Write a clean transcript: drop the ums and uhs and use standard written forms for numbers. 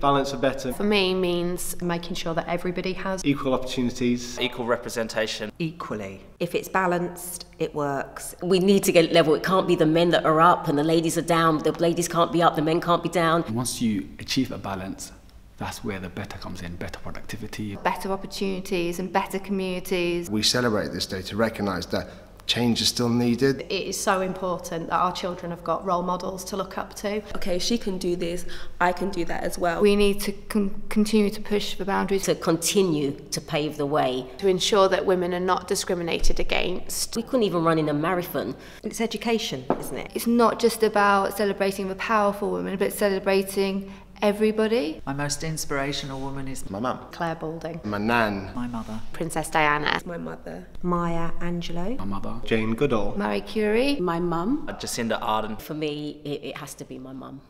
Balance for Better. For me means making sure that everybody has equal opportunities. Equal representation. Equally. If it's balanced, it works. We need to get level. It can't be the men that are up and the ladies are down. The ladies can't be up, the men can't be down. Once you achieve a balance, that's where the better comes in, better productivity. Better opportunities and better communities. We celebrate this day to recognise that change is still needed. It is so important that our children have got role models to look up to. Okay, she can do this, I can do that as well. We need to continue to push for boundaries. To continue to pave the way. To ensure that women are not discriminated against. We couldn't even run in a marathon. It's education, isn't it? It's not just about celebrating the powerful women, but celebrating everybody. My most inspirational woman is my mum. Claire Balding. My nan. My mother. Princess Diana. My mother. Maya Angelou. My mother. Jane Goodall. Marie Curie. My mum. Jacinda Ardern. For me, it has to be my mum.